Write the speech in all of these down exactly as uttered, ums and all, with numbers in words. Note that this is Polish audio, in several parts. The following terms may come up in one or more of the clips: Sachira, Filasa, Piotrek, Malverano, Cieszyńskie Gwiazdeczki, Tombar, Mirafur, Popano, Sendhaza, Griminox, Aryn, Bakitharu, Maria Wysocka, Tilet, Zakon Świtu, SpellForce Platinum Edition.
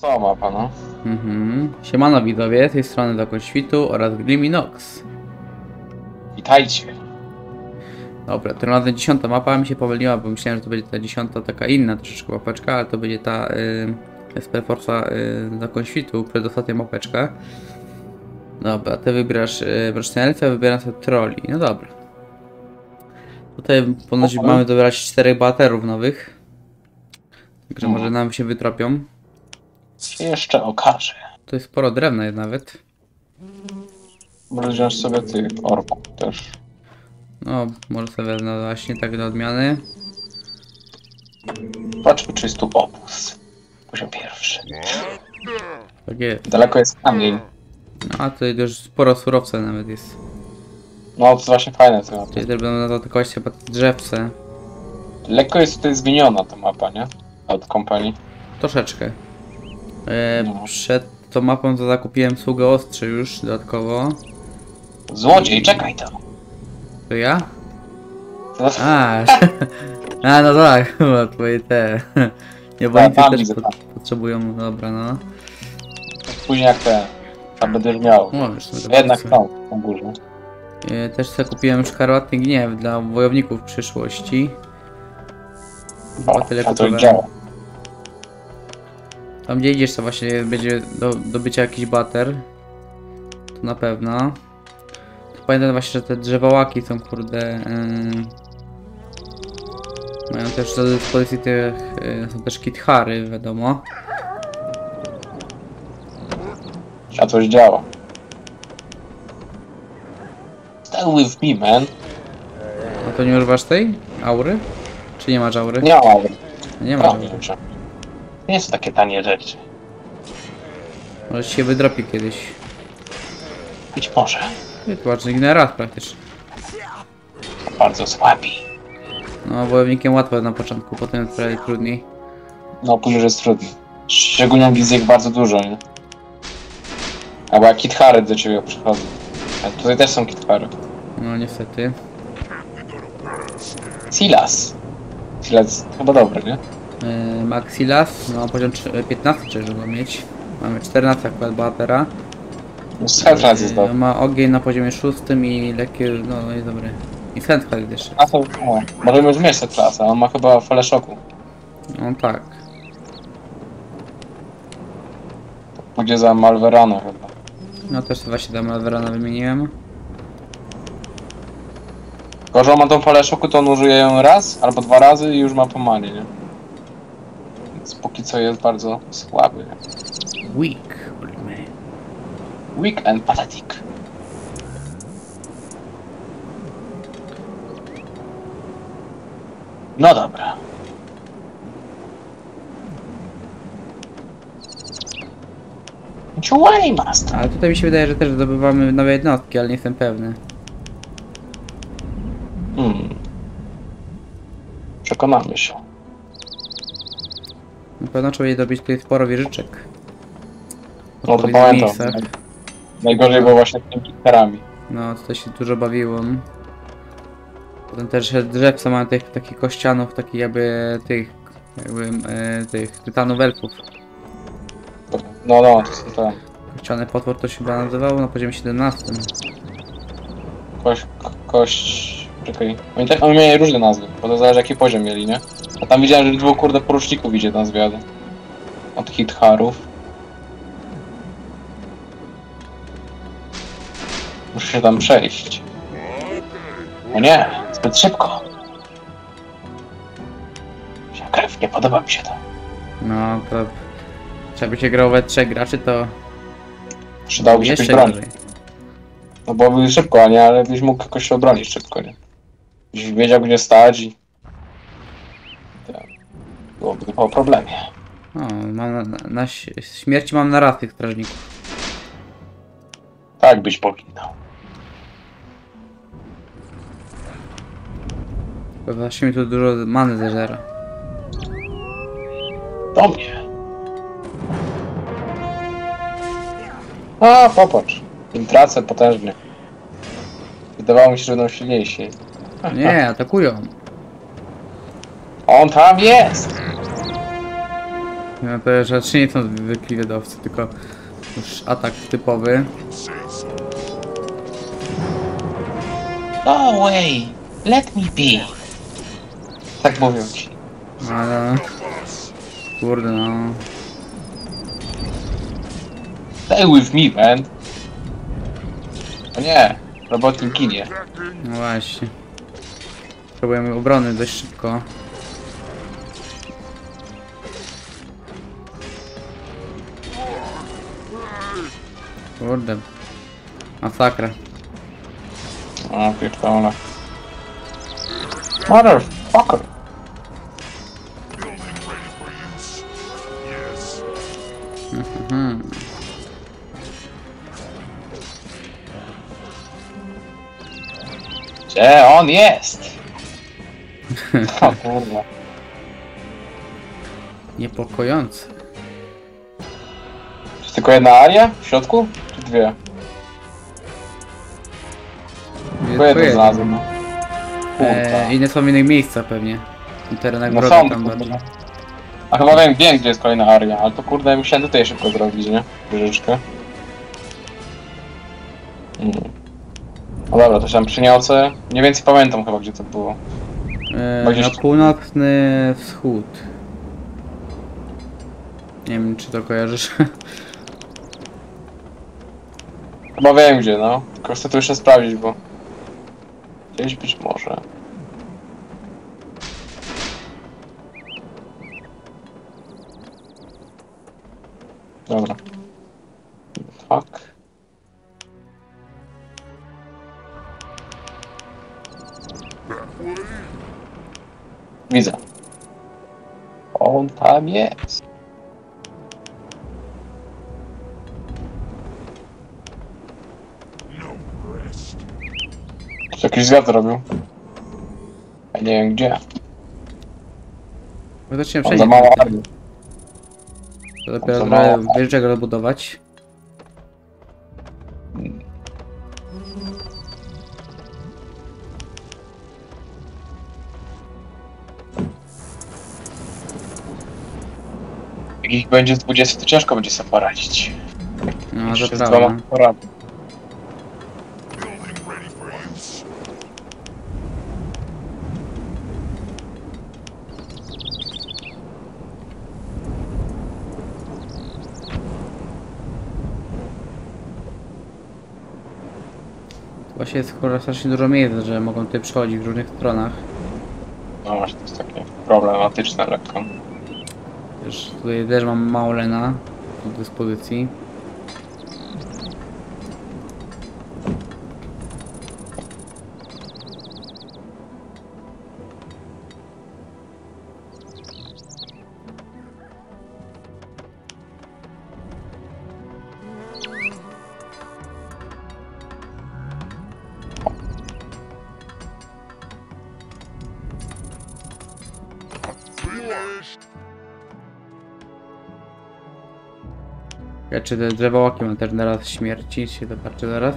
Co ma pana? Mhm. Siemano widowie, z tej strony Zakon Świtu oraz Griminox. Witajcie. Dobra, to razem dziesiąta mapa, mi się pomyliła, bo myślałem, że to będzie ta dziesiąta taka inna troszeczkę łapeczka, ale to będzie ta y, S P Forza y, Zakon Świtu, przedostatnia mapeczka. Dobra, ty wybierasz y, mroczne elfy, a wybieram sobie troli. No dobra. Tutaj ponoć Popano. Mamy dobrać czterech bohaterów nowych. Także no. Może nam się wytropią. Co jeszcze okaże. To jest sporo drewna nawet. Może wziąć sobie tych orków też. No, może sobie no właśnie tak do odmiany. Patrzmy, czy jest tu obóz. Poziom pierwszy. Tak jest. Daleko jest kamień. No, a tutaj już sporo surowca nawet jest. No, to właśnie fajne to. Tutaj też będą nas atakować chyba drzewce. Lekko jest tutaj zmieniona ta mapa, nie? Od kompanii. Troszeczkę. Eee, no. Przed tą mapą to zakupiłem sługę ostrzy już dodatkowo. Złodziej, I... czekaj to. To ja? To... A, a, no tak, chyba twoje te. Niewolnicy też pot potrzebują, dobra no. Później jak te, tam będę miał. No, jednak tam, na górze. Eee, też zakupiłem szkarłatny gniew dla wojowników w przyszłości. O, tyle a to działa. Tam gdzie idziesz to właśnie będzie do, do bycia jakiś bater. To na pewno. To pamiętam właśnie, że te drzewałaki są kurde... Yy... Mają też do dyspozycji tych... Yy, są też kithary, wiadomo. A coś działa. Stay with me, man. A to nie używasz tej? Aury? Czy nie masz aury? Nie ma aury. Nie ma aury. Nie jest takie tanie rzeczy. Może się wydropi kiedyś. Być może. Ważny ignorat praktycznie. To bardzo słabi. No, wojownikiem łatwo na początku, potem jest trochę trudniej. No, później jest trudniej. Szczególnie jak jest ich bardzo dużo, nie? Albo jak kithary do ciebie przychodzą. A tutaj też są kithary. No, niestety. Silas. Tilet chyba dobry, nie? Yy, Maxilas, no poziom piętnaście trzeba mieć. Mamy czternaście akurat bohatera. No, Sendhaza jest dobry. Ma ogień na poziomie szóstym i lekkie, no jest dobry. I Sendhaza jeszcze. A to, no, możemy już mieć Sendhaza, on ma chyba falę szoku. No tak. To pójdzie za Malverano chyba. No też właśnie za Malverano wymieniłem. Tylko, że on ma tą falę szoku, to on użyje ją raz albo dwa razy i już ma pomanie, nie? Więc póki co jest bardzo słaby. Weak, Weak and pathetic. No dobra. Joy master. Ale tutaj mi się wydaje, że też zdobywamy nowe jednostki, ale nie jestem pewny. Hmm. Przekonamy się. Na pewno trzeba je dobić tutaj sporo wieżyczek. No to pamiętam. Najgorzej było właśnie z tymi kitarami. No, tutaj się dużo bawiłem. Potem też drzewca mają tych takich kościanów, takich jakby tych, jakby e, tych tytanów elfów. No, no, to są te. Kościany potwór to się chyba nazywało na poziomie siedemnastym. Kość, kość... Czekaj. Oni, tak, oni mieli różne nazwy, bo to zależy jaki poziom mieli, nie? A tam widziałem, że dwóch kurde poruczników idzie na zwiady. Od kitharów. Muszę się tam przejść. O nie! Zbyt szybko! Krew, nie podoba mi się to. No to... Trzeba by się grał we trzech graczy, to... Przydałoby się jeszcze broń. No byłoby szybko, a nie? Ale byś mógł jakoś się obronić szybko, nie? Byś wiedział gdzie stać i... Byłoby to po problemie. O, mam na, na, na śmierci mam na raz tych strażników. Tak byś poginął. Właśnie mi tu dużo many zeżera. Do mnie. A, popatrz. Im tracę potężnie. Wydawało mi się, że będą silniejsi. Nie, atakują. On tam jest! No to już raczej nie są zwykli wiedowcy, tylko już atak typowy. No way! Let me be! Tak mówią ci. Ale... Kurde no... Stay with me, man! O nie! Robotnik ginie. No właśnie. Próbujemy obrony dość szybko. Kurde. Masakra. A, pierdolę. Motherfucker! Mhm. Gdzie on jest? O kurwa. Niepokojący. Czy tylko jedna aria w środku? Czy dwie? Tylko jedno znalazłem. Eee, I nie są w innych miejscach pewnie. I terenach no są, tam bardziej. A chyba wiem, wiem gdzie jest kolejna aria, ale to kurde musiałem tutaj szybko zrobić, nie? Wieżyczkę. Hmm. No dobra, to się tam przyniosę. Mniej więcej pamiętam chyba gdzie to było. Eee, gdzieś... Na północny wschód. Nie wiem czy to kojarzysz. Chyba wiem gdzie no. Tylko chcę to jeszcze sprawdzić, bo... Gdzieś być może. Dobra. Fuck. Widzę. On tam jest. Czy jakiś zwiat robił? Ja nie wiem gdzie. No to się przejdzie. Za mało armii. To dopiero wieżyczek rozbudować. Jak ich będzie z dwudziestu, to ciężko będzie sobie poradzić. No, jeszcze z dwoma porady. Właśnie jest kurwa strasznie dużo miejsc, że mogą tutaj przechodzić w różnych stronach. No właśnie, to jest takie problematyczne lekko. Też tutaj też mam mało lena do dyspozycji. Czy te drzewołaki mam też naraz śmierci, się zobaczy zaraz.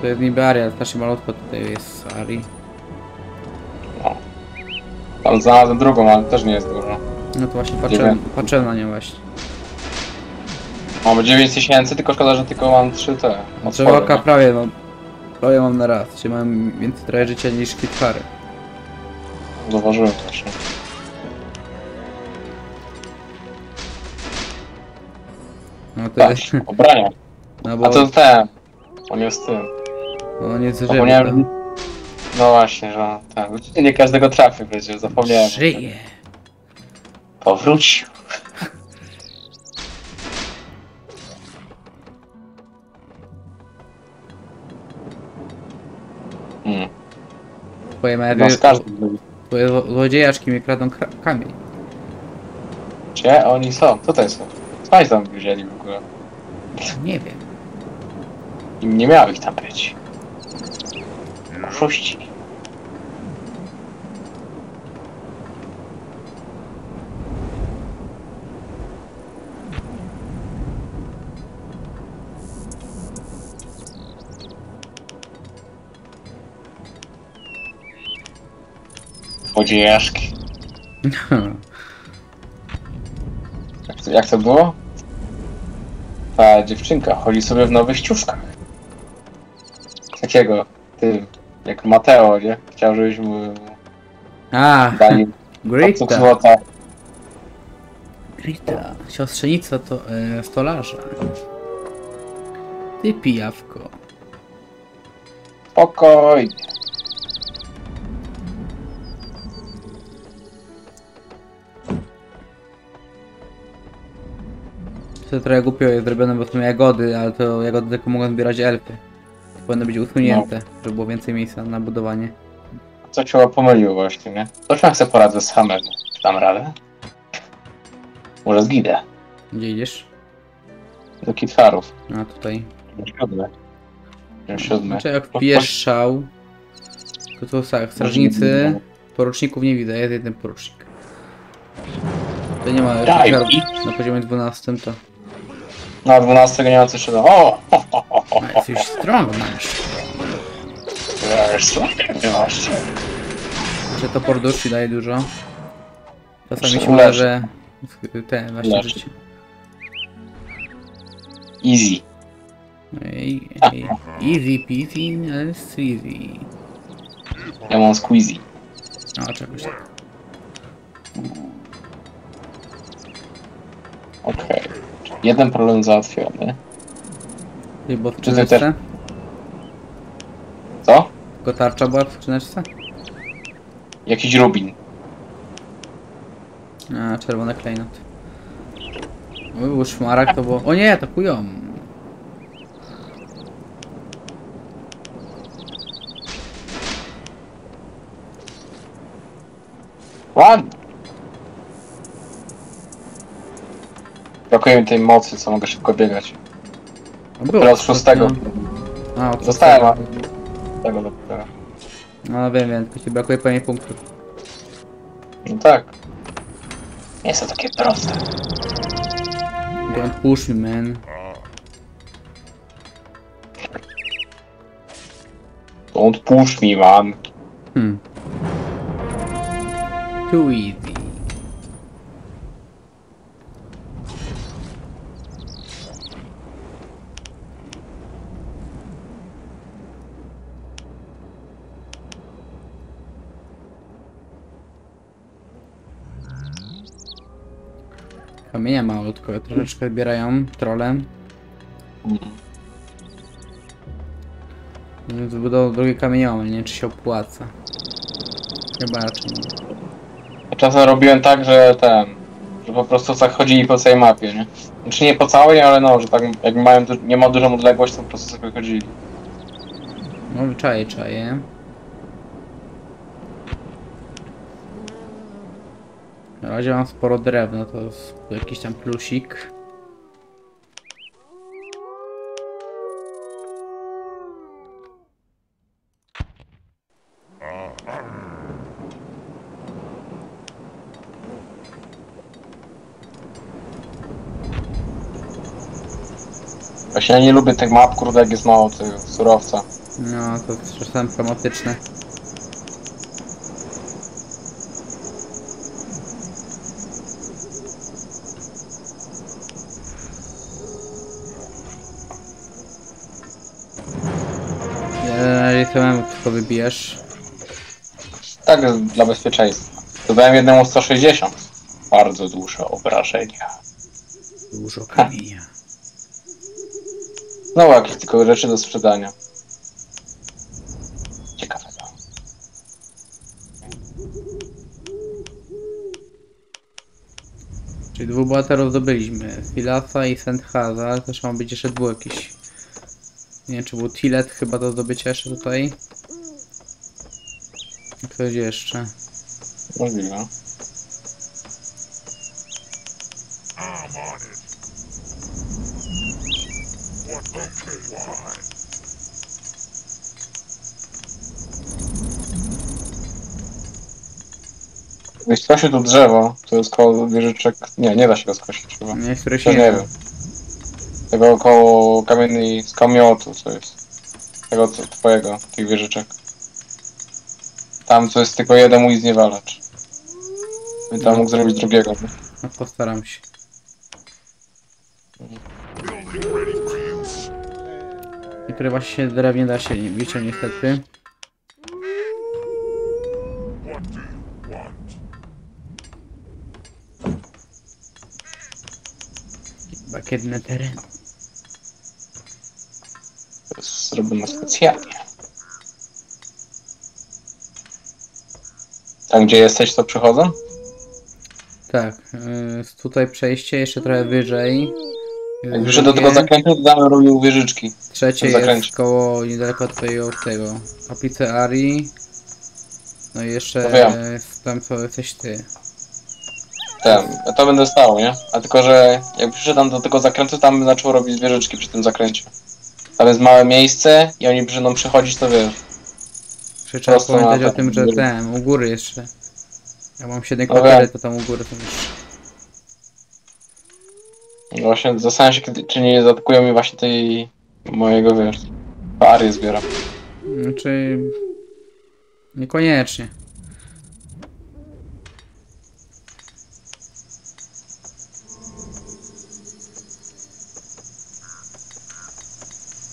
To jest niby aria, strasznie malutko tutaj jest z arii. No. Tam znalazłem drugą, ale też nie jest dużo. No to właśnie patrzę, patrzę na nią właśnie. Mam dziewięć tysięcy, tylko szkoda, że tylko mam trzy te. Drzewołaka prawie mam, prawie mam naraz, czyli mam więcej trochę życia niż kitwary. Zauważyłem właśnie. No to tak, jest... Obrania. No bo... A to ten. On jest tym. On jest żywy. Zapomniałem... No właśnie, że tak. Nie każdego trafię przecież, zapomniałem. Żyje. Powrócił. Hmm. Twoje mery... Twoje złodziejaszki mi kradną kamień. Gdzie oni są? Tutaj są. Skąd tam wzięli w ogóle? Nie wiem. I nie miało ich tam być. Oszuści. Złodziejaszki. jak to było? Ta dziewczynka chodzi sobie w nowych ściuszkach. Takiego, ty, jak Mateo, nie? Chciał, żebyśmy mu dali odsług złota. Rita, siostrzenica to e, stolarza. Ty pijawko. Spokojnie. To trochę głupio jest zrobione, bo są jagody, ale to jagody tylko mogą zbierać elfy. To powinno być usunięte, no, żeby było więcej miejsca na budowanie. Co cię pomyliło właśnie, nie? To się chce poradzę samemu. Czy dam radę? Może zginę. Gdzie idziesz? Do Kitharów. A tutaj. siódmy. Znaczy jak wpijesz szał, to to tak, strażnicy, poruczników nie widzę, jest jeden porucznik. To nie ma na poziomie dwunastym to. Na dwunastego nie ma coś do. O! Jesteś strong, masz. Że to porduszy daje dużo. Czasami się uda, że te właśnie życie. Easy. Ej, ej. Easy peasy, ale squeezy. Ja mam squeezy. A czegoś tak. Okej. Okay. Jeden problem załatwiony. Czyli bo w skrzyneczce? Też... Co? Tylko tarcza była w skrzyneczce? Jakiś rubin. A, czerwony klejnot. Uj, był szmarak to było... O nie, to kują. Ładnie. Brakuje mi tej mocy, co mogę szybko biegać. Teraz szóstego. A, od zostałem. Tego do tego. No wiem, wiem, tylko ci brakuje pewnie punktów. No tak. Nie jest to takie proste. Don't push me, man. Don't push me, man. Hmm. Too easy. Kamienia malutko, troszeczkę zbierają trolem. Zbudował drugi kamieniołom, nie wiem czy się opłaca. Chyba raczej nie. Czasem robiłem tak, że ten, że po prostu tak chodzili po całej mapie, nie? Znaczy nie po całej, ale no, że tak jak mają, nie ma dużą odległość, to po prostu sobie chodzili. No czaje, czaje. Na razie mam sporo drewna, to jest jakiś tam plusik. Właśnie ja nie lubię tych map, kurde, jak jest mało tych surowca. No, to jest czasem dramatyczne. Ty tylko wybijesz. Tak, dla bezpieczeństwa. Dodałem jednemu sto sześćdziesiąt. Bardzo dużo obrażenia. Dużo kamienia. No, jakieś tylko rzeczy do sprzedania. Ciekawego. Czyli dwóch bohaterów zdobyliśmy. Filasa i Sendhaza, ale też ma być jeszcze dwóch jakiś. Nie wiem, czy był Tilet chyba do zdobycia jeszcze tutaj. Ktoś jeszcze. Możliwe. Jeśli skosi to drzewo, to jest koło wieżyczek... Nie, nie da się go skosić chyba. Niektóre się nie, nie wiem. Tego około kamieni z kamiotu, co jest. Tego co, twojego, tych wieżyczek. Tam co jest tylko jeden mój zniewalacz. I tam no, mógł zrobić drugiego. No postaram się. I które właśnie drewnie da się bić, niestety. Bakietny teren. Zrobimy specjalnie. Tam gdzie jesteś, to przychodzą? Tak, yy, tutaj przejście, jeszcze trochę wyżej. Jak już do tego zakrętu, damy robił wieżyczki. Trzecie jest koło, niedaleko tutaj od tego. Kaplicy Arii. No i jeszcze ja. Tam co jesteś ty. Ten, ja to będę stał, nie? A tylko, że jak przyszedłem do tego zakrętu, tam zaczął robić wieżyczki przy tym zakręcie. Tam jest małe miejsce i oni będą przechodzić, to wiesz. Trzeba pamiętać o tym, że ten, u góry jeszcze. Ja mam siedem kwatery, to tam u góry to już. Właśnie zastanawiam się, czy nie zaatakują mi właśnie tej mojego, wiesz, pary zbieram. Znaczy... niekoniecznie.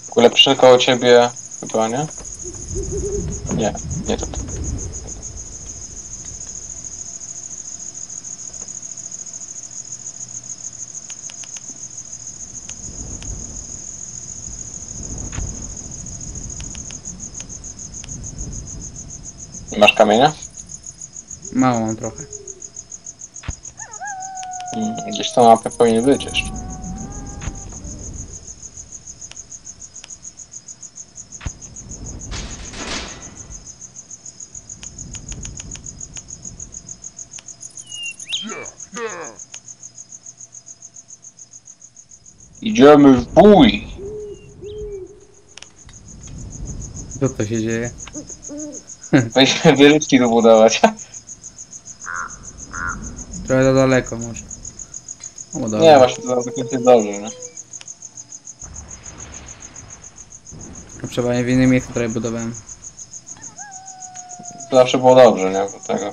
W ogóle przyszedł koło ciebie chyba, nie? Nie, nie to. Nie masz kamienia? Mało mam trochę. Hmm, gdzieś to mapę powinien być jeszcze. Idziemy w bój! Co to się dzieje? Będziemy wieżyczki tu budować. Trochę za daleko może. O, nie, właśnie to jest dobrze, nie? Trzeba nie w innym miejscu, które budowałem. To zawsze było dobrze, nie? Do tego.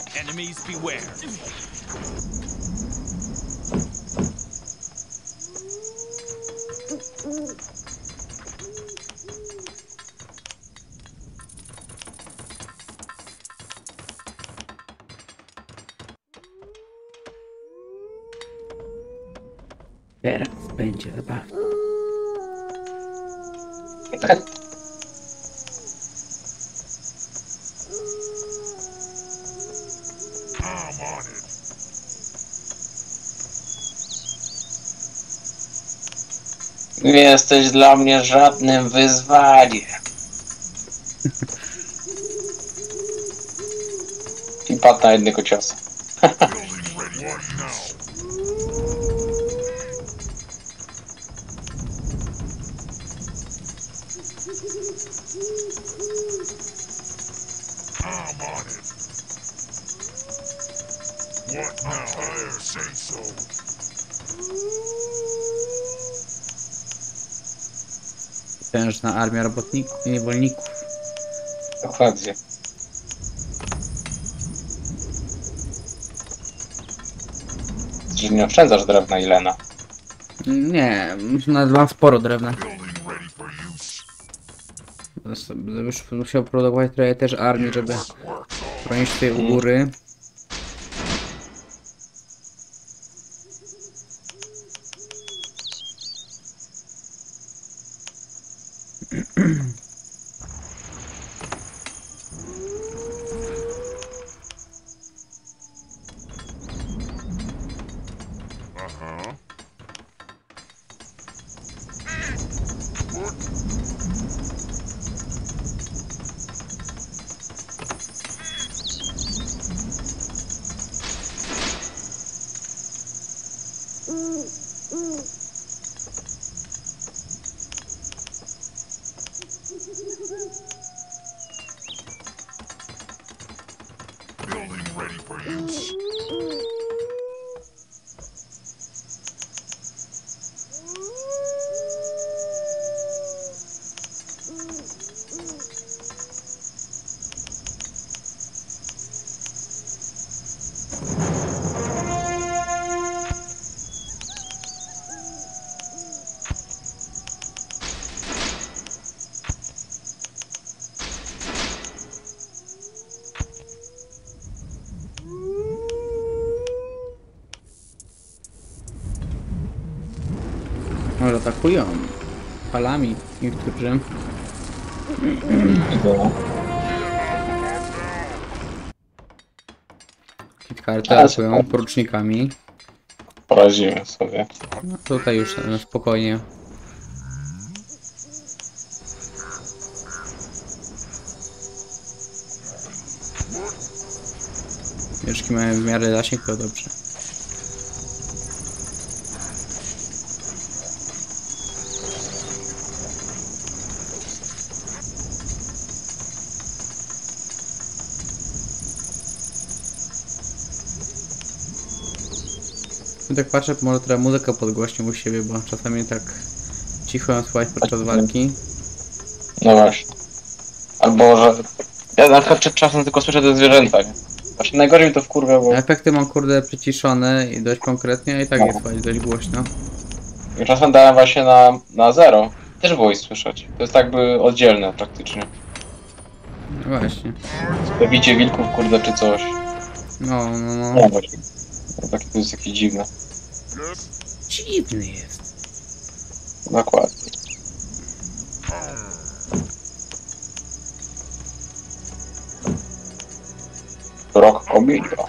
Teraz będzie zabawne. Nie jesteś dla mnie żadnym wyzwaniem. I padł na jednego ciosu. Potężna armia robotników i niewolników. Dokładnie. Czyli nie oszczędzasz drewna, Ilena? Nie, mam sporo drewna. Już musiał produkować trochę też armię, żeby bronić tutaj u góry. Może atakują palami niektórzy. Kitkarty atakują porucznikami. Poraziłem sobie. No tutaj już no, spokojnie. Mieszki mają w miarę zasięg, to dobrze. Tak patrzę, może trochę muzykę podgłośnię u siebie, bo czasami tak cicho ją słuchać podczas walki. No właśnie. Albo że... Ja na przykład czasem tylko słyszę te zwierzęta, nie? Znaczy najgorzej to wkurwia, bo... Efekty mam kurde przyciszone i dość konkretnie i tak no. Jest słuchać dość głośno. I czasem dałem właśnie na, na zero. Też było ich słyszeć. To jest jakby oddzielne praktycznie. No właśnie. Bicie wilków kurde czy coś. No, no, no. No właśnie. Tak, to jest takie dziwne. Dziwny jest. Dokładnie. Rok komedia.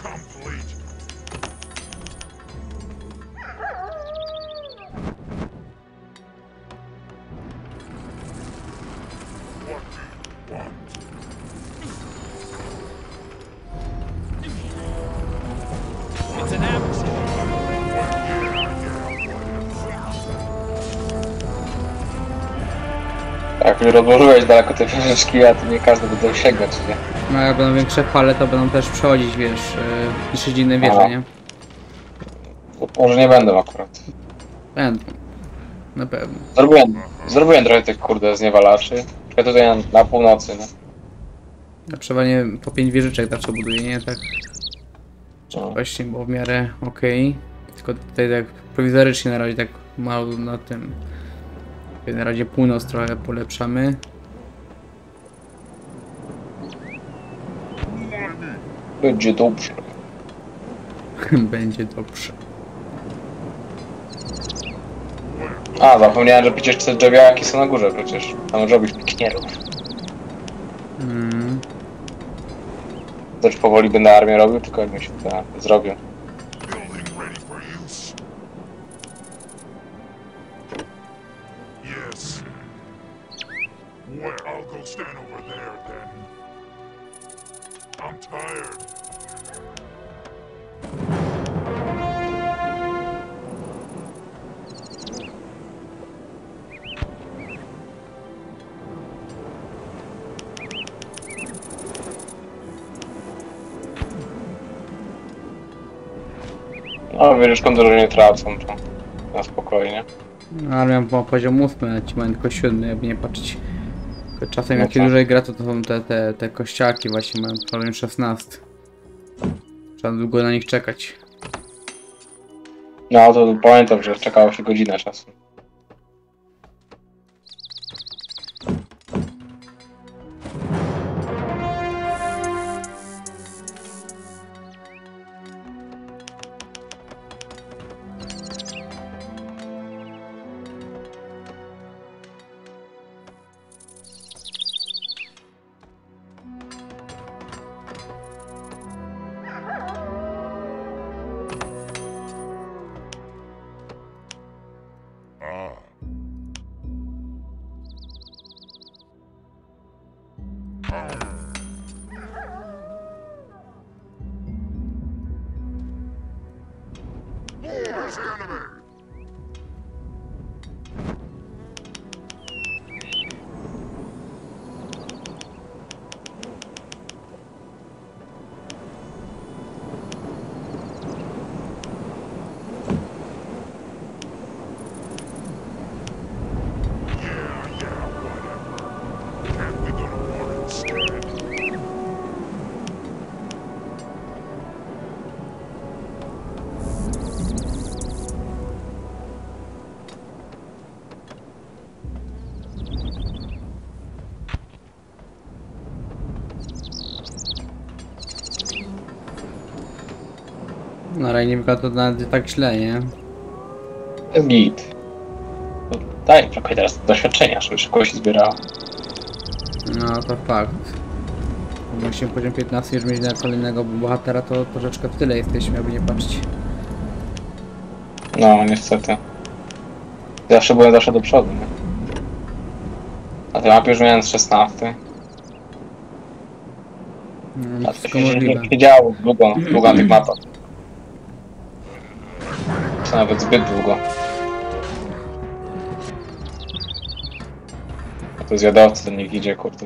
Rozłożyłeś daleko te wieżyczki, a to nie każdy będą sięgać, nie? No jak będą większe fale, to będą też przechodzić, wiesz, yy, niż inne wieże, nie? To może nie będą akurat. Będą. Na pewno. Zrobiłem, zrobiłem trochę tych kurde zniewalaczy. Czekaj tutaj na, na północy, no. Ja przeważnie po pięć wieżyczek zawsze buduję, nie? Tak. No. Właśnie, bo w miarę okej. Okay. Tylko tutaj tak prowizorycznie na razie tak mało na tym. Na razie północ trochę polepszamy. Będzie dobrze. Będzie dobrze. A, zapomniałem, że przecież te drzewiaki są na górze przecież. Tam może być piknierów. Mm. Coś powoli będę armię robił, tylko jak mi się to zrobił. A wiesz, kontrolę nie tracą, to na spokojnie. No, ale ja mam poziom ósmy, na ci mam tylko siódmy, jakby nie patrzeć. Czasem no jak się dłużej gra, to, to są te, te, te kościaki właśnie, mam problem szesnaście. Trzeba długo na nich czekać. No to pamiętam, że czekało się godzina czasu. No ale nie wygląda to nawet tak źle, nie? Jest git. Daj, brakuje teraz doświadczenia, żeby szybko się zbierało. No to fakt. Właśnie poziom piętnaście, już mieć na kolejnego bohatera, to troszeczkę w tyle jesteśmy, aby nie patrzeć. No, niestety. Zawsze byłem zawsze do przodu, nie? A ten mapie już miałem szesnaście. No, a to się nie działo długo, długo na tych mapach. To nawet zbyt długo. A to zjadowcy do nich idzie, kurde.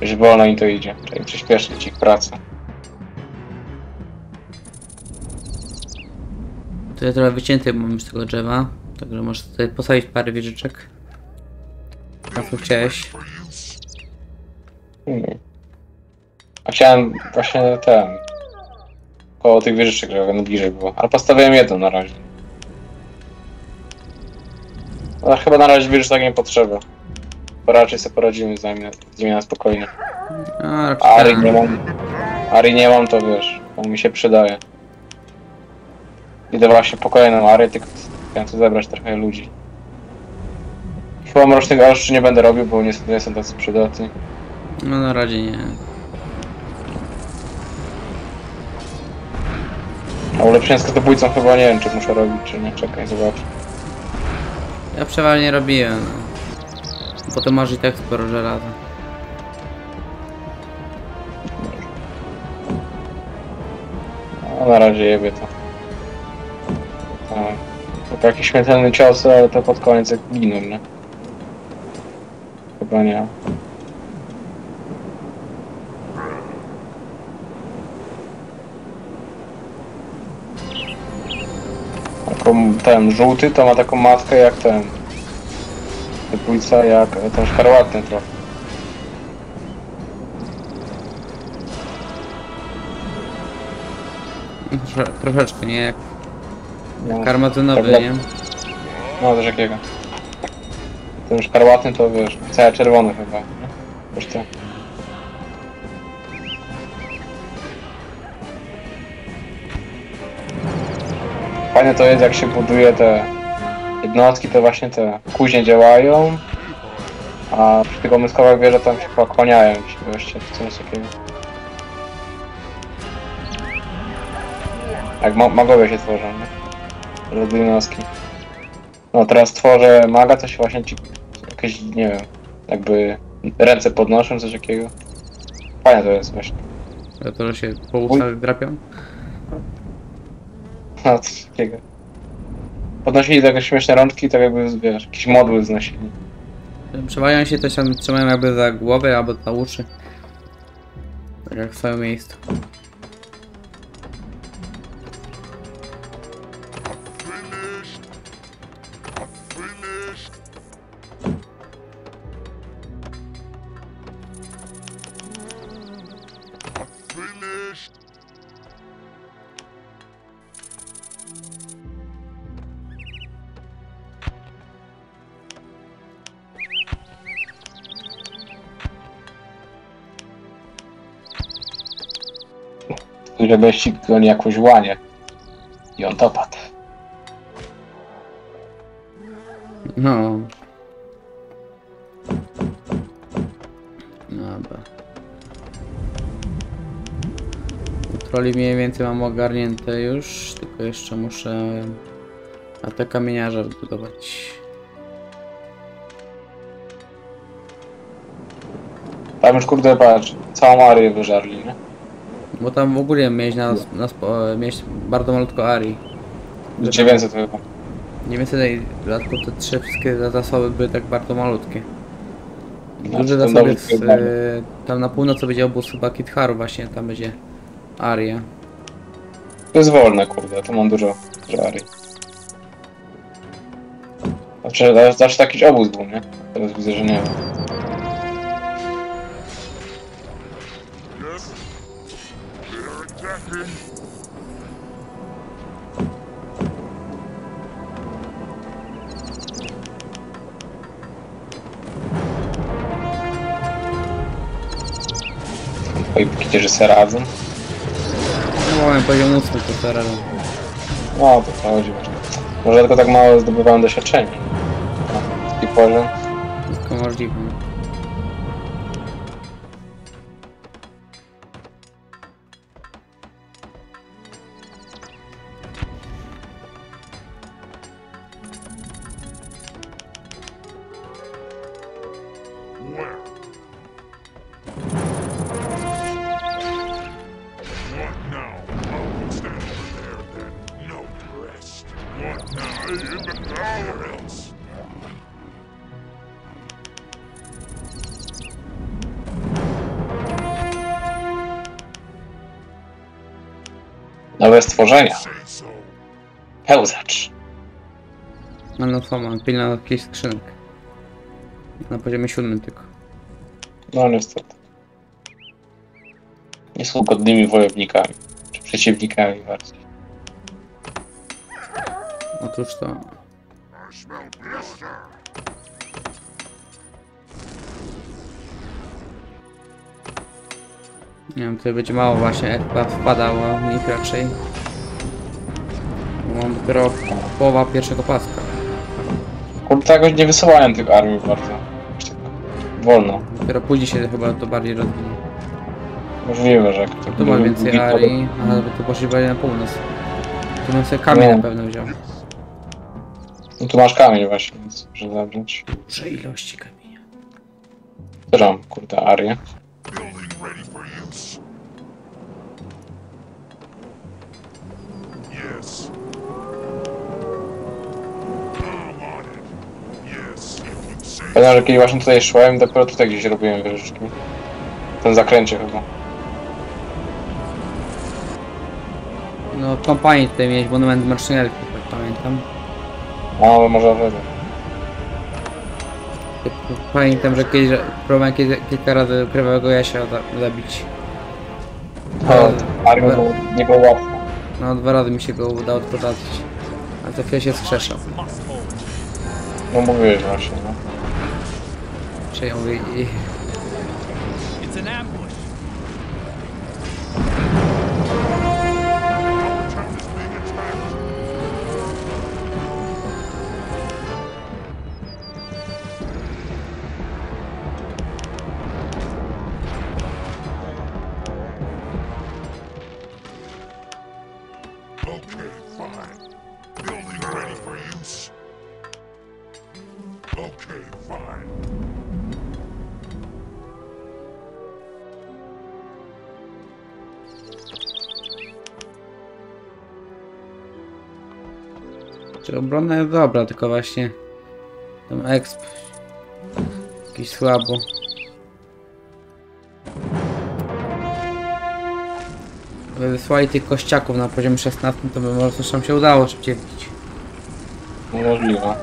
Już wolno im to idzie, trzeba przyspieszyć ich pracę. To ja trochę wycięty mam z tego drzewa, także możesz tutaj posadzić parę wieżyczek. Na co chciałeś? Hmm. A chciałem właśnie ten... koło tych wieżyczek, żeby no bliżej było, ale postawiłem jedną na razie. Ale chyba na razie wieżyczek nie potrzeba. Bo raczej sobie poradzimy z nimi na spokojnie. A, Ari nie mam, Ari nie mam to wiesz, on mi się przydaje. Idę właśnie po kolejną Arię, tylko chcę zebrać trochę ludzi. Chyba mrocznych alszczy nie będę robił, bo nie są, nie są tacy przydatni. No na razie nie. A ulepszenia z katobójcą chyba nie wiem, czy muszę robić, czy nie. Czekaj, zobacz. Ja przeważnie robiłem. Potem masz i tak sporo żelaza. No na razie jebie to. To jakiś śmiertelny cios, ale to pod koniec jak giną, nie? Chyba nie. Taką, ten żółty to ma taką matkę jak ten. Pójca jak ten szkarłatny trochę. Trosze, troszeczkę, nie jak no, karmatynowy, tak nie? No, też jakiego. Ten szkarłatny to wiesz, cały czerwony chyba. Wiesz co? Fajne to jest jak się buduje te jednostki, to właśnie te kuźnie działają, a przy tych omyskowych wieżach tam się pokłaniają, wreszcie coś takiego. Jak ma magowie się tworzą, nie? Różne jednostki. No teraz tworzę maga, coś właśnie ci jakieś, nie wiem, jakby ręce podnoszą, coś takiego. Fajne to jest właśnie. A to, że się po ustach drapią? No, coś takiego. Podnosili takie śmieszne rączki i tak jakby, wiesz, jakieś modły wznosili. Przewajają się, to się trzymają jakby za głowę albo za uszy. Tak jak w swoim miejscu. Żeby ścignął jakąś łanie i on dopadł. No. Dobra. Troli mniej więcej mam ogarnięte już, tylko jeszcze muszę na te kamieniarza wybudować. Tam już kurde patrz, całą Marię wyżarli, nie? Bo tam w ogóle mieć na, na mieć bardzo malutko Ari. dziewięćset chyba. dziewięćset i w dodatku te trzy wszystkie zasoby były tak bardzo malutkie. Duże no, zasoby z, y, tam na północy będzie obóz chyba Bakitharu właśnie, tam będzie Aria. To jest wolne kurde, to mam dużo, dużo Ari. Znaczy zawsze takiś obóz był, nie? Teraz widzę, że nie. Widzicie, że se radzą? No mamy poziom ósmy, to se radzą. No to chodzi właśnie. Może tylko tak mało zdobywałem doświadczenia. No. Popano. Wszystko możliwe. Nowe stworzenia. Pełzacz. Manofoma, pilna jakiejś skrzynek. Na poziomie siódmym tylko. No niestety. Nie są godnymi wojownikami. Czy przeciwnikami bardziej. Otóż to. Nie wiem, tutaj będzie mało właśnie F P wpadało w nich raczej. Mam dopiero połowa pierwszego paska. Kurde, jakoś nie wysyłałem tych armii bardzo. Wolno. Dopiero później się chyba to bardziej rozwinie. Możliwe, że kto. Tu ma więcej armii, ale by tu poszli bardziej na północ. Tu bym sobie kamień no. na pewno wziął. No tu masz kamień właśnie, więc muszę zabrać. Duże ilości kamienia. Zbieram, kurde, arię. Pamiętam, że kiedy właśnie tutaj szłem, dopiero tutaj gdzieś robiłem wieżyczki. W tym zakręcie chyba. No w kampanii tutaj miałeś monument marszynelki, tak pamiętam. No, może wtedy. Pamiętam, że kiedyś próbowałem kilka razy krwawego Jasia zabić. No, armię nie było łatwo. No, dwa razy mi się go udało odprowadzić. A to chwilę się wskrzeszał. No mówiłeś właśnie, no. Przejął i... Czy obrona jest dobra, tylko właśnie tam exp jakiś słabo. Gdyby wysłali tych kościaków na poziom szesnastym, to by może coś tam się udało szybciej wbić. Niemożliwe.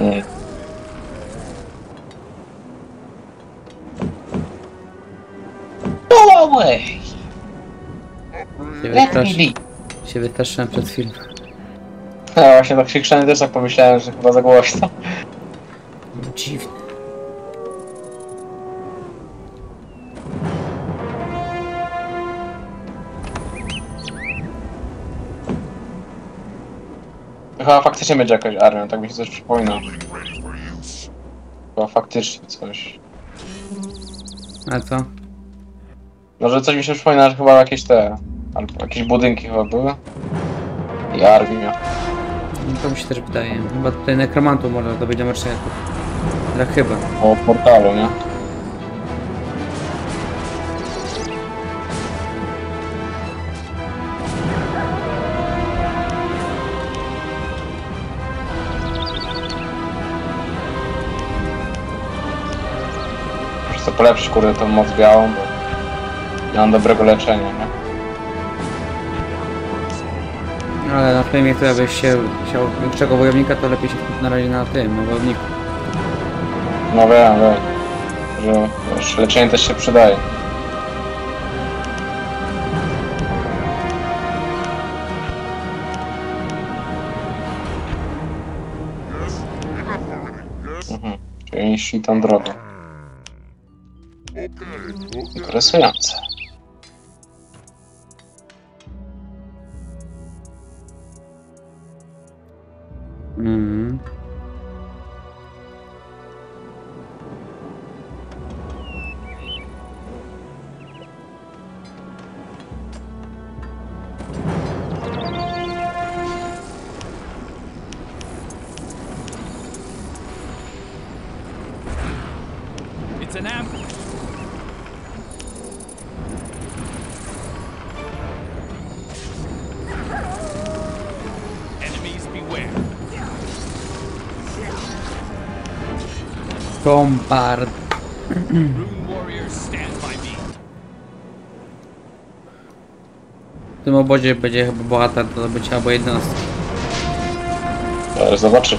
Nie. Go away! Się wystraszyłem przed chwilą. No właśnie tak krzyczałem, też tak pomyślałem, że chyba za głośno. No, dziwne. Chyba faktycznie będzie jakaś armia, tak mi się coś przypomina. Chyba faktycznie coś. A co? No, że coś mi się przypomina, że chyba jakieś te... Albo jakieś budynki chyba były. I armia. No to mi się też wydaje. Chyba tutaj nekromantu można dobyć do marszynetów. Tak chyba. O portalu, nie? Muszę sobie polepszyć kurde tą moc białą, bo... Mam dobrego leczenia, nie? Ale na tym, jak to byś się chciał większego wojownika, to lepiej się na razie na tym, na wojowniku. No wiem, wiem. Że wiesz, leczenie też się przydaje. Mhm, czyli szli tam drogę. Interesujące. Mm. Bombard. W tym obozie będzie chyba bohater do zdobycia albo jednostka. Zaraz zobaczy.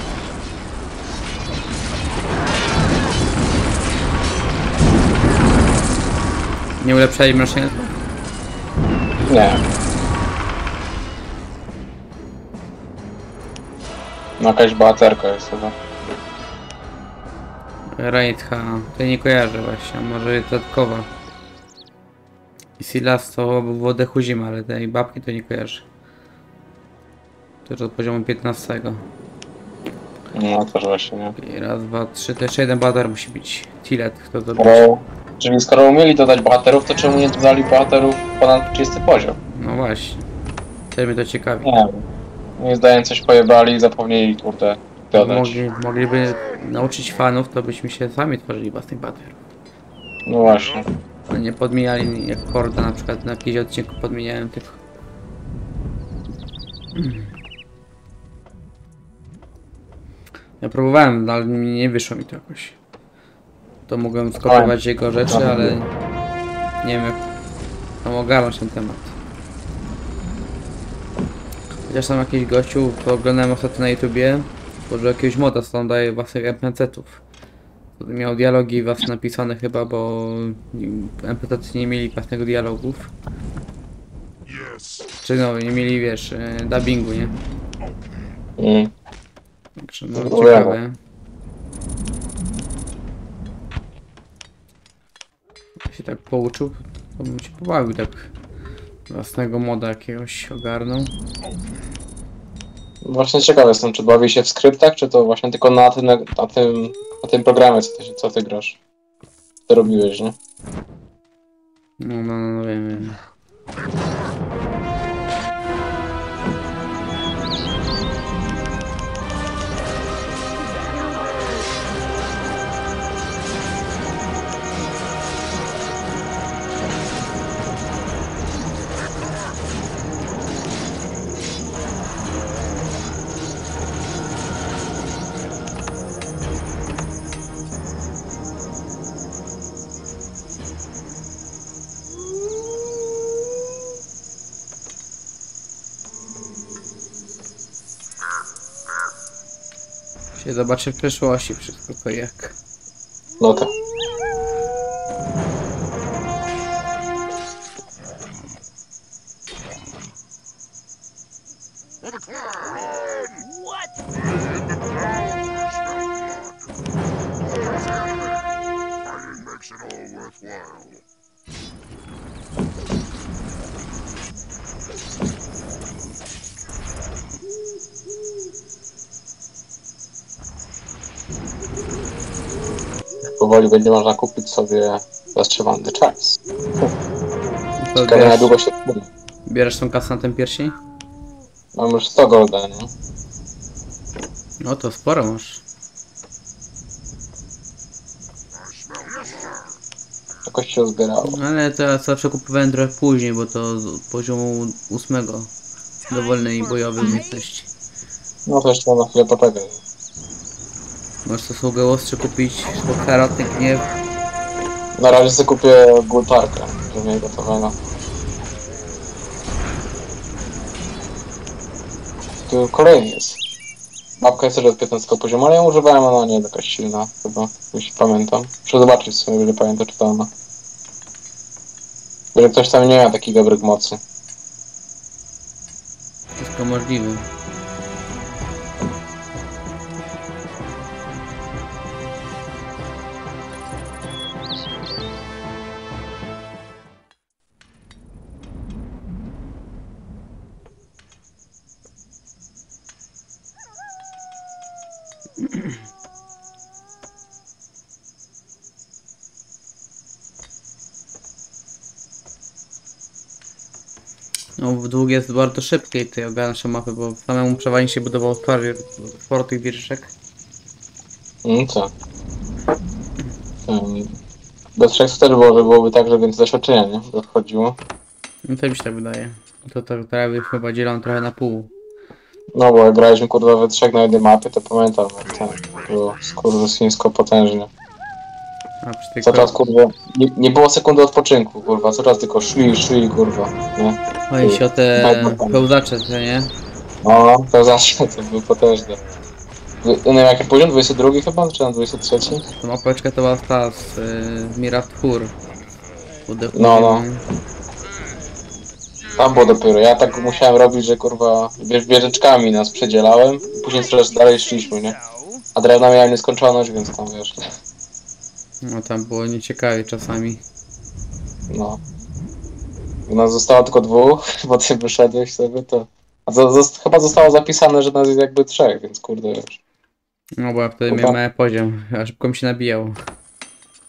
Nie ulepszali mroczenia? Nie. No jakaś bohaterka jest chyba. Raidha, to nie kojarzę właśnie, może dodatkowa. I Silas to było dechu zima, ale tej babki to nie kojarzę. To już od poziomu piętnastego. No to właśnie nie. I raz, dwa, trzy, to jeszcze jeden bohater musi być. Tilet, kto to robił. Czyli skoro umieli dodać bohaterów, to czemu nie dodali bohaterów ponad trzydziesty poziom? No właśnie. Ciebie to ciekawi. Nie, moim zdaniem coś pojebali i zapomnieli, kurde. Mogli, mogliby nauczyć fanów, to byśmy się sami tworzyli własnych baterów. No właśnie. Nie podmieniali jak Korda, na przykład na jakimś odcinku podmieniałem tylko. Ja próbowałem, ale nie wyszło mi to jakoś. To mogłem skopiować jego rzeczy, ale nie wiem jak tam ogarnąć ten temat. Chociaż tam jakiś gościu, to oglądałem ostatnio na YouTubie. Może jakiegoś moda, co tam daje własnych en pe ce tów. Miał dialogi was napisane chyba, bo en pe ce ty nie mieli własnego dialogów. Czy no, nie mieli, wiesz, dubbingu, nie? Mm. Także no, ciekawe. Jak się tak pouczył, to bym się pobawił tak. Własnego moda jakiegoś ogarnął. Właśnie ciekawe jestem, czy bawi się w skryptach, czy to właśnie tylko na tym, na, na tym, na tym programie, co ty, co ty grasz. To robiłeś, nie? No, no, no, wiem, wiem. Zobaczę w przyszłości wszystko to jak. No tak. Powoli będzie można kupić sobie zatrzymany czas. Ciekawe na długo się kupi. Bierzesz tą kasę na ten pierścień? Mam już sto golda, nie? No to sporo masz. Jakoś się zbierało. Ale to ja zawsze kupowałem trochę później, bo to z poziomu ósmego. Dowolny i bojowy jesteście. No to jeszcze na chwilę poczekaj. Możesz to sługę ostrzy kupić, bo karotny gniew. Na razie sobie kupię gultarkę, żeby nie gotowano. Tu kolejny jest. Mapka jest też od piętnastego poziomu, ale ją używałem, ona nie jest jakaś silna, chyba, jeśli pamiętam. Muszę zobaczyć w sumie, jeżeli pamiętam, czy to ona. Że ktoś tam nie miał takich dobrych mocy. Wszystko możliwe. No w dług jest bardzo szybkie i tej ogarniasz mapy, bo samemu przewalnie się budował sporo tych wieżyczek. No co? Um, do trzech też było, że byłoby tak, że więcej doświadczenia, nie? Dochodziło. No to mi się tak wydaje. To to teraz chyba dzielą trochę na pół. No bo jak graliśmy kurwa we trzech na jednej mapie, to pamiętam, tam było skurwysyńsko potężnie. A, przy co czas kurwa, nie, nie było sekundy odpoczynku kurwa, co czas tylko szli, szli kurwa, nie? No i się o te pełzacze, to nie? No, pełzacze to były potężne. Nie wiem jaki poziom, dwudziesty drugi chyba, czy na dwudziesty trzeci? Ta mapeczka to była ta z y, Mirafur. No, no. Tam było dopiero, ja tak musiałem robić, że kurwa wieżyczkami nas przedzielałem i później coraz dalej szliśmy, nie? A drewna miałem nieskończoność, więc tam wiesz. No tam było nieciekawie czasami. No. U nas zostało tylko dwóch, bo ty wyszedłeś sobie to... A za, za, chyba zostało zapisane, że nas jest jakby trzech, więc kurde wiesz. No bo ja wtedy kurwa... miałem poziom, a szybko mi się nabijał.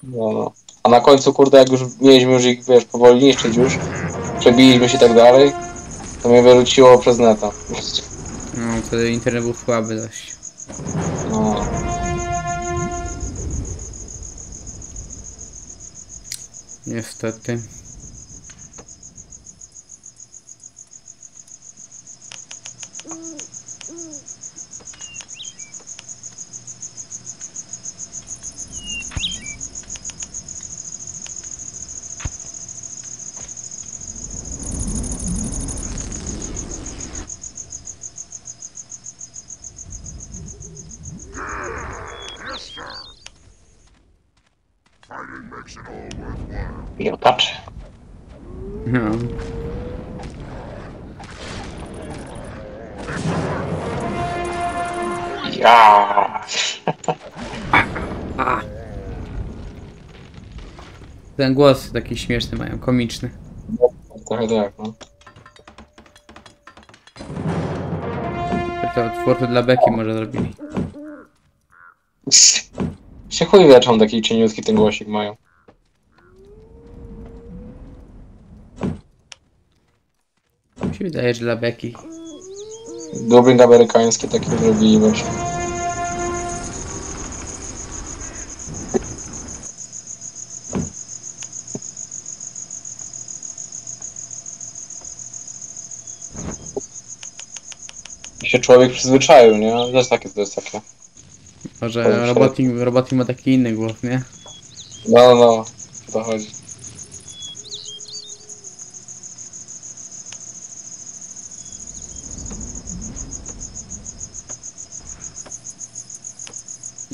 No no. A na końcu kurde jak już mieliśmy już ich wiesz, powoli niszczyć już, przebiliśmy się tak dalej, to mnie wyrzuciło przez neta. No wtedy internet był słaby dość. No. Niestety. Ten głos taki śmieszny mają, komiczny. Trochę tak, no. To twórcy dla beki może zrobili. Się chuj wie, czemu taki cieniutki ten głosik mają. Mi się wydaje, że dla beki. Dubbing amerykański taki zrobili właśnie. Się człowiek przyzwyczaił, nie? To jest takie, to jest takie. Może robotnik, robotnik ma taki inny głos, nie? No, no, o to chodzi.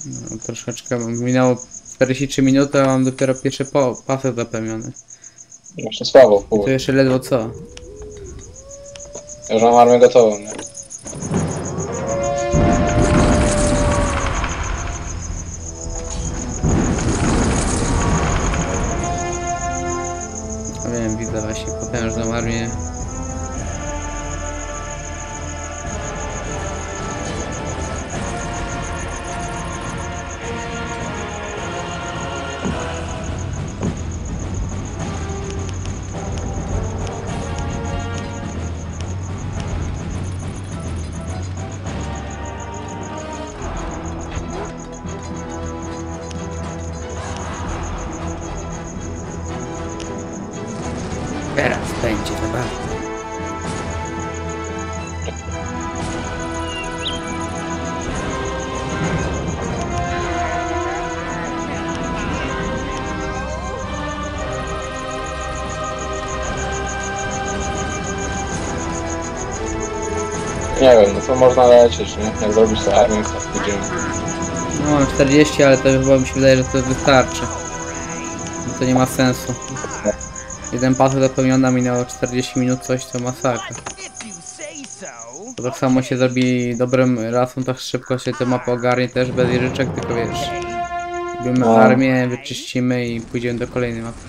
No, troszeczkę minęło czterdzieści trzy minuty, a mam dopiero pierwszy pasek zapełniony. Jeszcze słabo w pół. To jeszcze ledwo co. Ja już mam armię gotową, nie? Nie wiem, no to można lecieć, nie? Jak zrobisz to armię, to idziemy. No mam czterdzieści, ale to chyba mi się wydaje, że to wystarczy. No to nie ma sensu. Jeden pasek zapełniony, minęło czterdzieści minut, coś to masakra. To tak samo się zrobi dobrym rasą, tak szybko się te mapy ogarnie też, bez jeżyczek, tylko wiesz. Robimy armię, wyczyścimy i pójdziemy do kolejnej mapy.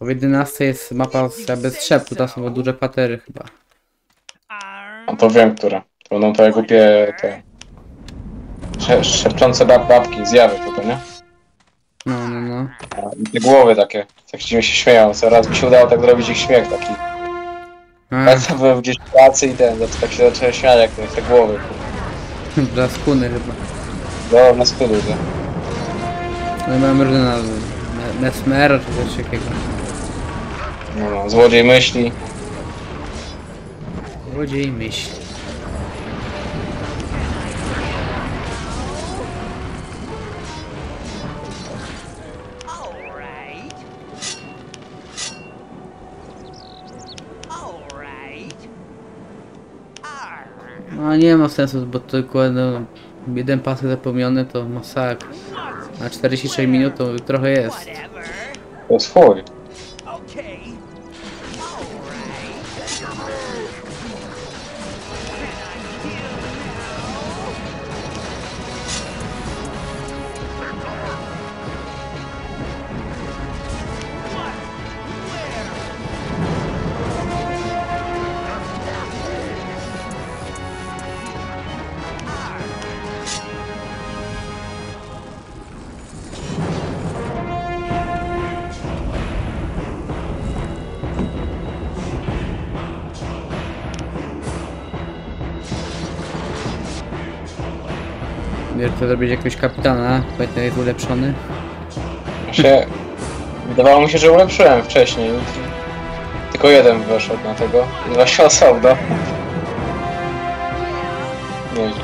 Bo w jedenastej jest mapa bez strzepku, tam są duże patery chyba. No to wiem, które. To będą to głupie te... szepczące bab babki, zjawy tutaj, nie? No, no, no. I te głowy takie, tak się śmieją. Coraz mi się udało tak zrobić ich śmiech taki. Pamiętam, byłem gdzieś w pracy i ten, dlatego tak się zacząłem śmiać, jak to te głowy. Dla skuny chyba. No, na skuny, tak. No i mamy różne nazwy. Mesmera czy coś takiego. No, no, złodziej myśli. Złodziej myśli. No nie ma sensu, bo tylko no, jeden pasek zapomniony to masakr. Na czterdzieści sześć minut to trochę jest. To jest chuj. Chcę zrobić jakiegoś kapitana, pamiętam, jest ulepszony. Się... Wydawało mi się, że ulepszyłem wcześniej. Tylko jeden wyszedł na tego. I właśnie osobno. Nieźle.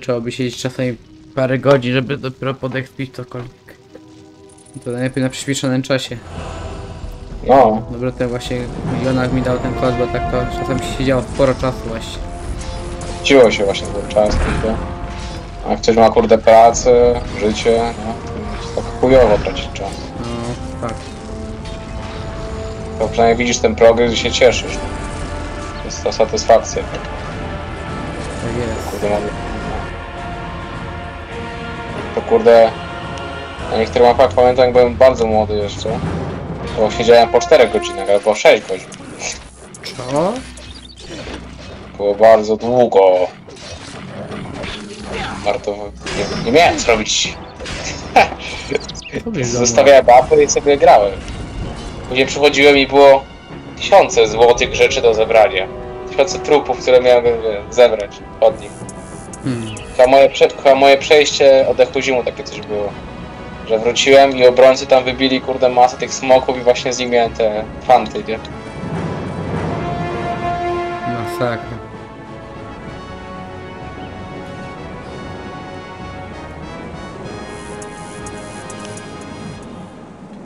Trzeba by siedzieć czasami parę godzin, żeby dopiero podekspić cokolwiek. To najlepiej na przyspieszonym czasie. No. Dobra, ten właśnie milionach mi dał ten kod, bo tak to czasem się siedziało sporo czasu właśnie. Chciło się właśnie sporo czasu, bo... A ktoś ma kurde pracę, życie, no. To tak chujowo tracić czas. No, tak. To przynajmniej widzisz ten progres i się cieszysz. To jest ta satysfakcja. Tak, tak jest. To kurde, na niektórych mapach pamiętam, jak byłem bardzo młody jeszcze, to siedziałem po czterech godzinach, albo sześć godzin. Co? Było bardzo długo. Warto... Nie, nie miałem co robić. Zostawiałem mapy i sobie grałem. Później przychodziłem i było tysiące złotych rzeczy do zebrania. Tysiące trupów, które miałem zebrać od nich. Hmm. Chyba moje, moje przejście oddechu zimą takie coś było. Że wróciłem i obrońcy tam wybili kurde masę tych smoków i właśnie z nich miałem te fanty, nie? Masakra.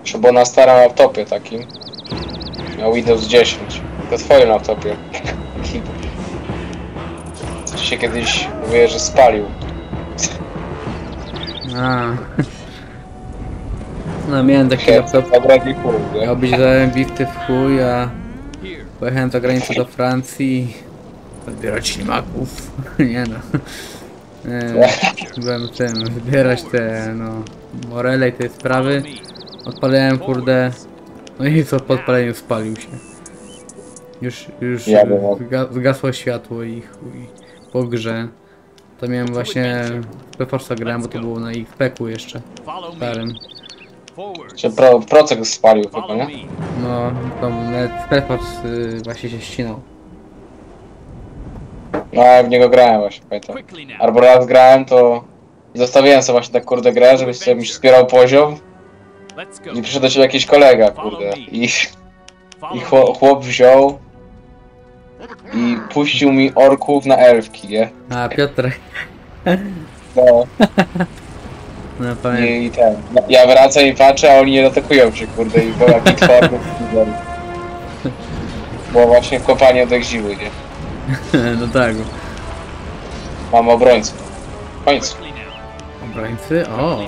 Jeszcze było na starym laptopie takim. Miał Windows dziesięć. To twoim laptopie. Się kiedyś mówię, że spalił. A. No miałem taki laptop. Miał być bity w chuj, a pojechałem za granicę do Francji odbierać ślimaków. Nie no. Byłem tym, zbierać te no morele i te sprawy. Odpalałem kurde. No i co po odpaleniu spalił się. Już, już zgasło światło i chuj. Po grze, to miałem właśnie P F O S-a grałem, bo to było na ich peku jeszcze, starym. Czy pro, procek spalił chyba, nie? No, to nawet P F O S y, właśnie się ścinał. No, ja w niego grałem właśnie, pamiętam. Albo raz grałem, to zostawiłem sobie właśnie tak kurde grę, żebyś sobie mi wspierał poziom. I przyszedł do ciebie jakiś kolega, kurde, i, i chłop wziął. I puścił mi orków na elfki, nie? A, Piotrek. No. No pamiętam. I, i ten. Ja wracam i patrzę, a oni nie dotykują się, kurde, i była bitwarków i dalej. Bo właśnie kopanie od egziły, nie? No tak. Mam obrońców. Końcu. Obrońcy? O.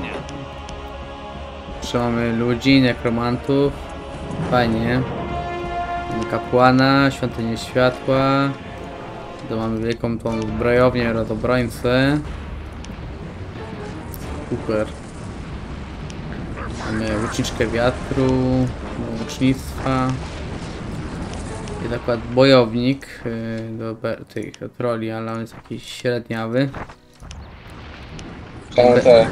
Trzymamy ludzi, nekromantów. Fajnie. Kapłana, świątynię światła. Tu mamy wielką tą zbrojownię oraz obrońcę. Super. Mamy łuczniczkę wiatru, łucznictwa. Jest akurat bojownik do tych troli, ale on jest jakiś średniawy. Be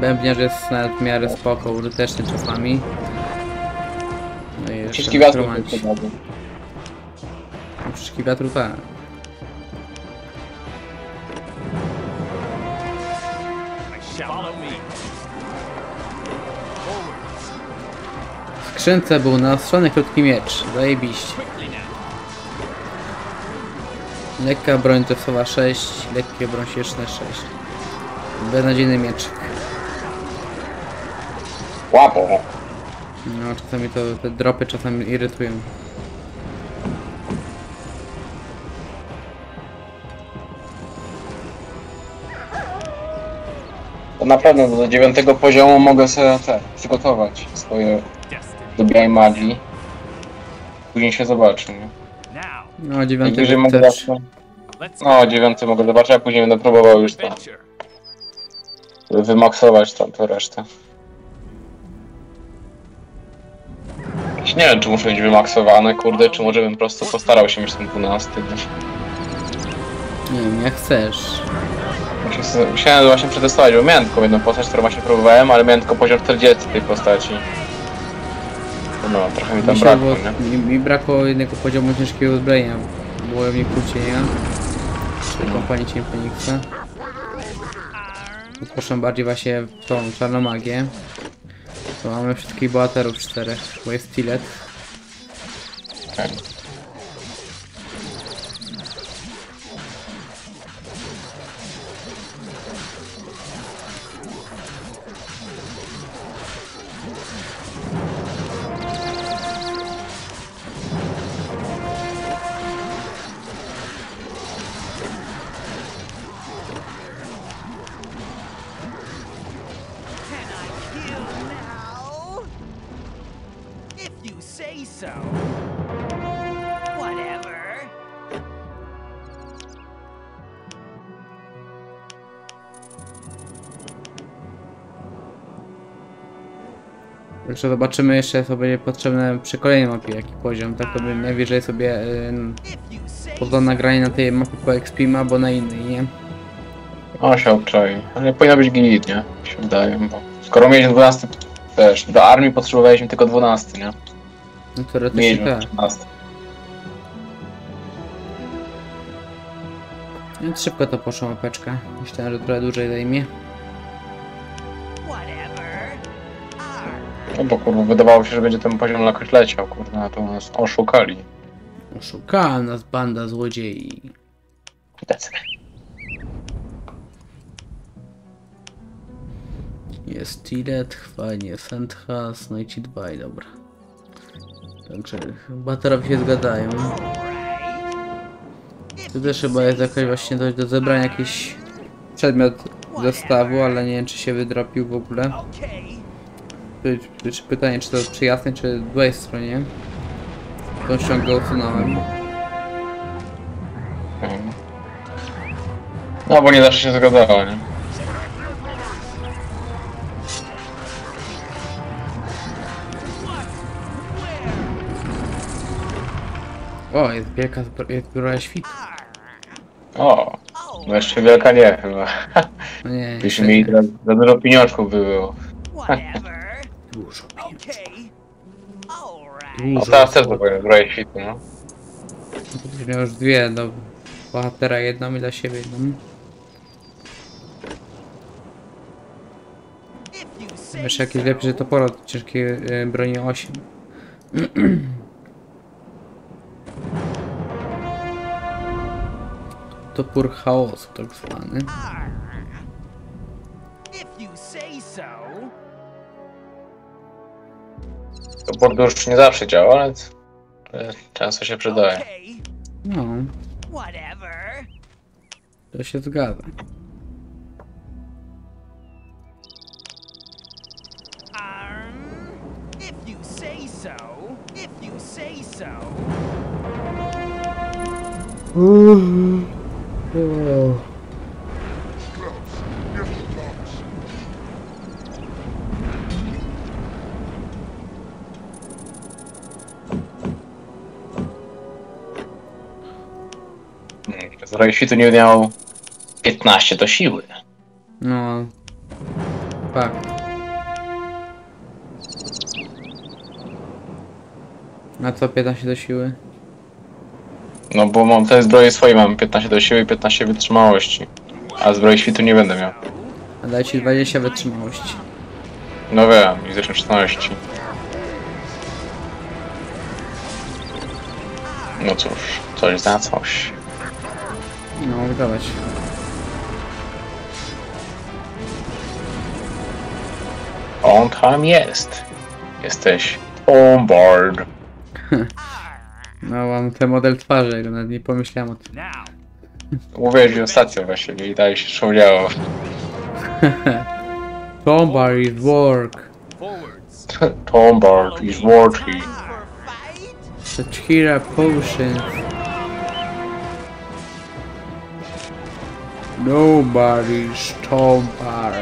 Bębniarz jest nawet w miarę spoko, użyteczny czasami. No i jeszcze nekromanci. Łuczniczki wiatru tak. W skrzynce był naostrzony krótki miecz, zajebiście. Lekka broń drewsowa sześć, lekkie broń sieczne sześć. Beznadziejny miecz. Łapo. No czasami to, te dropy czasami irytują. To na pewno do dziewiątego poziomu mogę sobie te, przygotować swoje... Dobijaj magii. Później się zobaczy, nie? No, dziewiąty też. Mogę zawsze... No, dziewiąty mogę zobaczyć, a później będę próbował już tam... Wymaksować tam to resztę. Nie wiem, czy muszę być wymaksowane, kurde, czy może bym po prostu postarał się mieć ten dwunasty. Nie wiem, jak chcesz. Musiałem właśnie przetestować, bo miałem tylko jedną postać, którą właśnie próbowałem, ale miałem tylko poziom czterdziesty tej postaci. No, trochę mi tam brakło, nie? Mi, mi brakło jednego poziomu ciężkiego zbrojenia. Było w niej kłócienia. Czy kompanii cień Feniksa. Proszę bardziej właśnie tą czarną magię. To mamy wszystkich bohaterów czterech, bo jest Tilet. Okay. Także zobaczymy jeszcze, co będzie potrzebne przy kolejnej mapie, jaki poziom. Tak to bym najwyżej sobie yy, podał nagranie na tej mapie po X P M A, bo na innej, nie? O, się obczai. Ale powinno być git, nie? Się wydaje, bo skoro mieliśmy dwunasty, też do armii potrzebowaliśmy tylko dwunasty, nie? No teoretycznie tak. czternasty. Więc szybko to poszło mapeczka. Myślałem, że trochę dłużej zajmie. No bo kurwa, wydawało się, że będzie ten poziom jakoś leciał, kurwa, a tu nas oszukali. Oszukała nas banda złodziei. Jest Tilet, fajnie, Sendhaza, no i ci dwaj, dobra. Także bohaterowie się zgadają. Tu też chyba jest jakoś właśnie dojść do zebrania jakiś przedmiot zestawu, ale nie wiem, czy się wydropił w ogóle. Czy pytanie, czy to przy jasnej, czy złej stronie? Tą ściągę usunąłem. No bo nie zawsze się zgadzało, nie? O, jest wielka, jest biura świtu. O, no jeszcze wielka nie chyba. No nie, już mi za, za dużo pieniążków by było. Dużo pieniędzy. Teraz też powiem, broję świtu, no. Miał już dwie, do bohatera jedną i dla siebie jedną. Wiesz, jakieś lepiej, że to pora do ciężkiej broni osiem. Topór chaosu tak zwany. Topór już nie zawsze działa, ale często się przydaje. No. To się zgadza. Mm-hmm. Oh. Zakon Świtu nie miał piętnaście do siły. No... Tak. Na co piętnaście do siły? No bo mam te zbroje swoje, mam piętnaście do siły i piętnaście wytrzymałości. A zbroi Świtu nie będę miał. A daj ci dwadzieścia wytrzymałości. No wiem, i zresztą szesnaście. No cóż, coś za coś. No, wydawać. On tam jest. Jesteś on board. No, mam ten model twarzy, go nawet nie pomyślałem o tym. Uwierzyłem stację właśnie i dalej się szumiało. Tombar is work. Tombar is working. Sachira potion. Nobody's Tombar.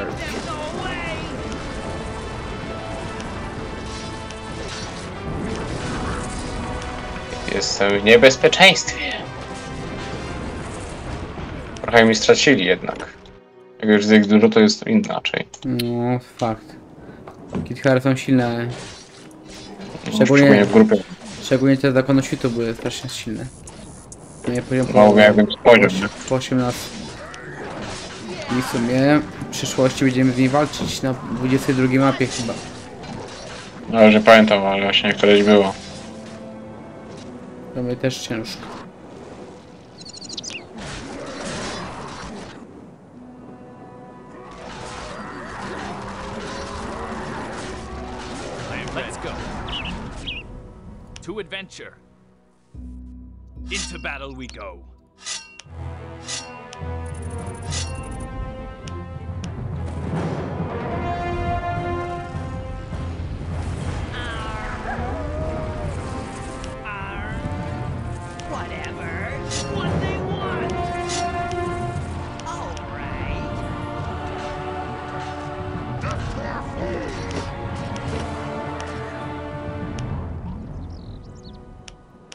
Jestem w niebezpieczeństwie. Trochę mi stracili jednak. Jak już jest dużo, to jest inaczej. No, fakt. Bakitharu są silne. Szczególnie w grupie. Szczególnie te Zakonu Świtu były strasznie silne. Nie powiem po po osiemnaście. I w sumie w przyszłości będziemy z niej walczyć na dwudziestej drugiej mapie chyba. No, że pamiętam, ale właśnie któreś było. To mnie też ciężko. To adventure. Into battle we go.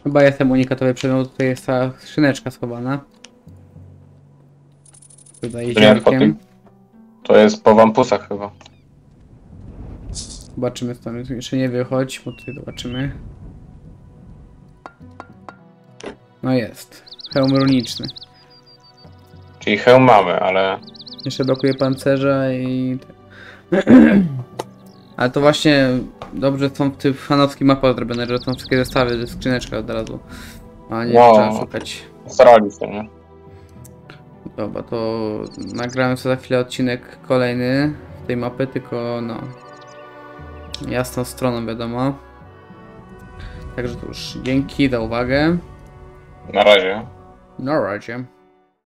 Chyba jestem unikatowy przedmiot, tutaj jest ta skrzyneczka schowana. Tutaj ziarnkiem. To jest po wampusach chyba. Zobaczymy co tam jest. Jeszcze nie wychodź, bo tutaj zobaczymy. No jest. Hełm runiczny. Czyli hełm mamy, ale... Jeszcze brakuje pancerza i... Ale to właśnie dobrze są w tych fanowskich mapach zrobione, że są wszystkie zestawy ze skrzyneczka od razu. A nie wow. Trzeba szukać. Starali się, nie? Dobra, to nagrałem sobie za chwilę odcinek kolejny z tej mapy, tylko no... Jasną stroną wiadomo. Także to już dzięki za uwagę. Na razie. Na razie.